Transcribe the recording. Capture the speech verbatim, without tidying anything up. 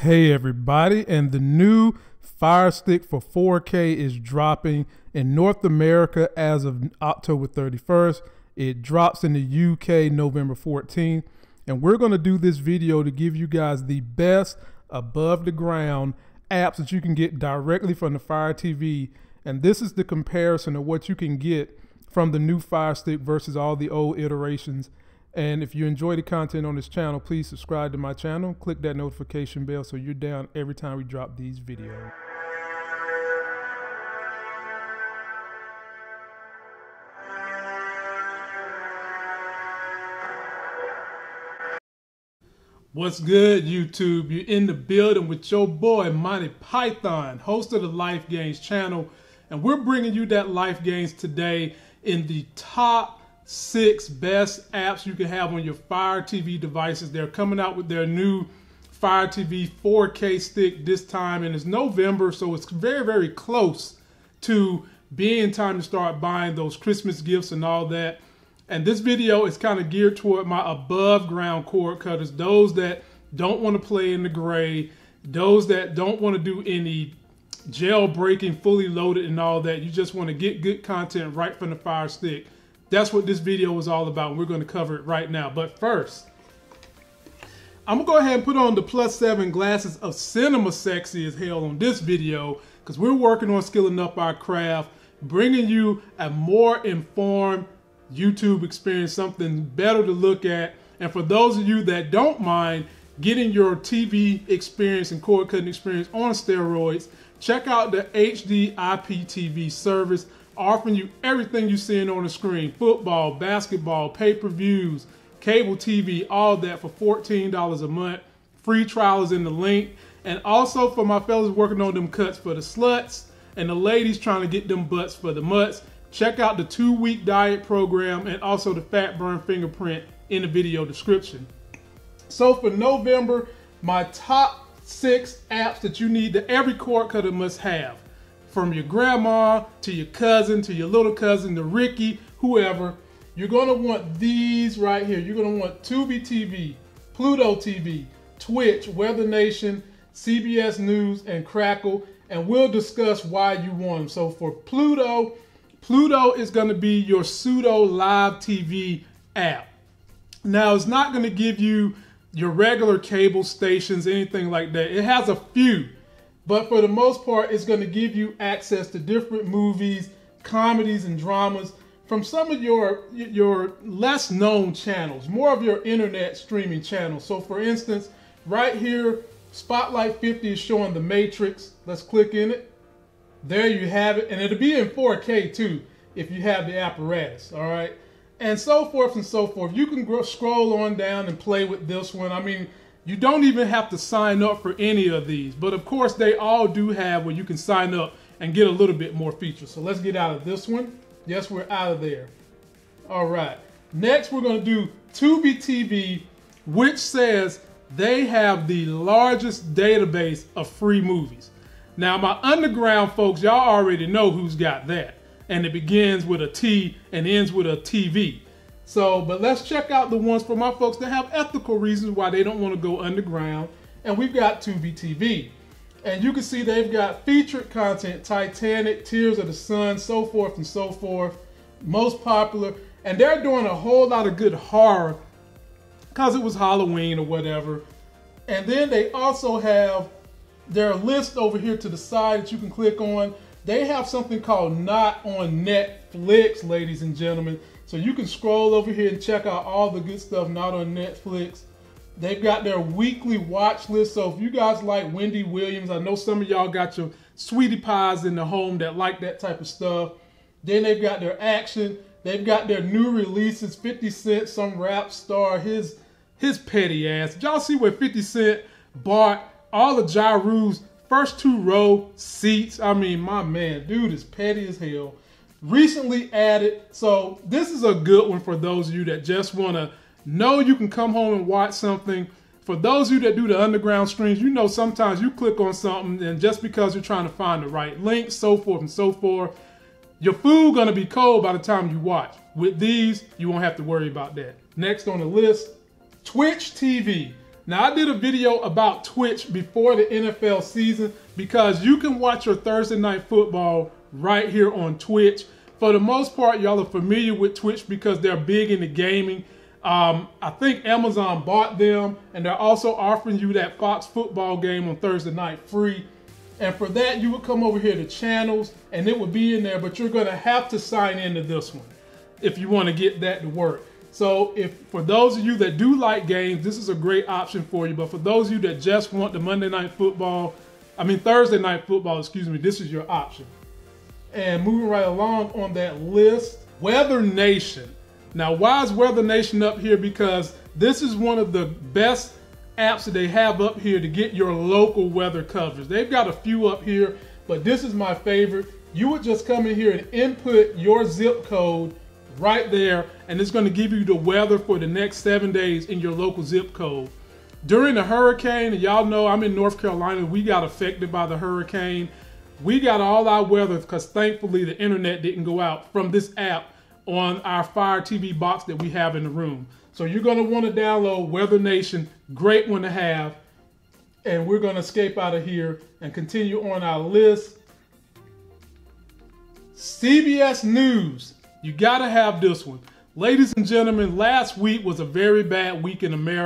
Hey everybody, and the new Fire Stick for four K is dropping in North America as of October thirty-first. It drops in the U K November fourteenth, and we're going to do this video to give you guys the best above the ground apps that you can get directly from the Fire T V, and this is the comparison of what you can get from the new Fire Stick versus all the old iterations. And if you enjoy the content on this channel, please subscribe to my channel. Click that notification bell so you're down every time we drop these videos. What's good, YouTube? You're in the building with your boy, Monty Python, host of the Life Gains channel. And we're bringing you that Life Gains today in the top six best apps you can have on your Fire T V devices. They're coming out with their new Fire T V four K stick this time, and it's November, so it's very, very close to being time to start buying those Christmas gifts and all that. And this video is kind of geared toward my above ground cord cutters, those that don't want to play in the gray, those that don't want to do any jailbreaking, fully loaded and all that. You just want to get good content right from the Fire Stick. That's what this video is all about. We're going to cover it right now. But first, I'm going to go ahead and put on the plus seven glasses of cinema sexy as hell on this video, because we're working on skilling up our craft, bringing you a more informed YouTube experience, something better to look at. And for those of you that don't mind getting your T V experience and cord cutting experience on steroids, check out the H D I P T V service, offering you everything you're seeing on the screen: football, basketball, pay-per-views, cable T V, all that for fourteen dollars a month. Free trial is in the link. And also for my fellas working on them cuts for the sluts and the ladies trying to get them butts for the mutts, check out the Two Week Diet program and also the Fat Burn Fingerprint in the video description. So for November, my top six apps that you need, that every cord cutter must have, from your grandma to your cousin to your little cousin to Ricky, whoever. You're going to want these right here. You're going to want Tubi T V, Pluto T V, Twitch, Weather Nation, C B S News, and Crackle, and we'll discuss why you want them. So for Pluto, Pluto is going to be your pseudo live T V app. Now, it's not going to give you your regular cable stations, anything like that. It has a few, but for the most part, it's going to give you access to different movies, comedies, and dramas from some of your, your less known channels, more of your internet streaming channels. So for instance, right here, Spotlight fifty is showing the Matrix. Let's click in it. There you have it. And it'll be in four K too, if you have the apparatus, all right? And so forth and so forth. You can scroll on down and play with this one. I mean, you don't even have to sign up for any of these, but of course they all do have where you can sign up and get a little bit more features. So let's get out of this one. Yes, we're out of there. All right, next we're gonna do Tubi T V, which says they have the largest database of free movies. Now my underground folks, y'all already know who's got that. And it begins with a T and ends with a T V. So, but let's check out the ones for my folks that have ethical reasons why they don't want to go underground. And we've got Tubi T V. And you can see they've got featured content: Titanic, Tears of the Sun, so forth and so forth. Most popular. And they're doing a whole lot of good horror because it was Halloween or whatever. And then they also have their list over here to the side that you can click on. They have something called Not on Netflix, ladies and gentlemen. So you can scroll over here and check out all the good stuff not on Netflix. They've got their weekly watch list. So if you guys like Wendy Williams, I know some of y'all got your sweetie pies in the home that like that type of stuff. Then they've got their action. They've got their new releases: fifty Cent, some rap star, his, his petty ass. Y'all see where fifty Cent bought all of Ja Rule's first two row seats? I mean, my man, dude is petty as hell. Recently added, so this is a good one for those of you that just want to know you can come home and watch something. For those of you that do the underground streams, you know sometimes you click on something and just because you're trying to find the right link, so forth and so forth, your food gonna be cold by the time you watch. With these, you won't have to worry about that. Next on the list, Twitch T V. Now, I did a video about Twitch before the N F L season because you can watch your Thursday night football right here on Twitch. For the most part, y'all are familiar with Twitch because they're big into gaming. Um, I think Amazon bought them, and they're also offering you that Fox football game on Thursday night free. And for that, you would come over here to channels, and it would be in there, but you're going to have to sign into this one if you want to get that to work. So if for those of you that do like games, this is a great option for you. But for those of you that just want the Monday night football, I mean Thursday night football, excuse me, this is your option. And moving right along on that list, Weather Nation. Now, why is Weather Nation up here? Because this is one of the best apps that they have up here to get your local weather coverage. They've got a few up here, but this is my favorite. You would just come in here and input your zip code right there, and it's going to give you the weather for the next seven days in your local zip code. During the hurricane, and y'all know I'm in North Carolina, we got affected by the hurricane. We got all our weather because thankfully the internet didn't go out from this app on our Fire T V box that we have in the room. So you're going to want to download Weather Nation, great one to have. And we're going to escape out of here and continue on our list. C B S News. You gotta have this one. Ladies and gentlemen, last week was a very bad week in America.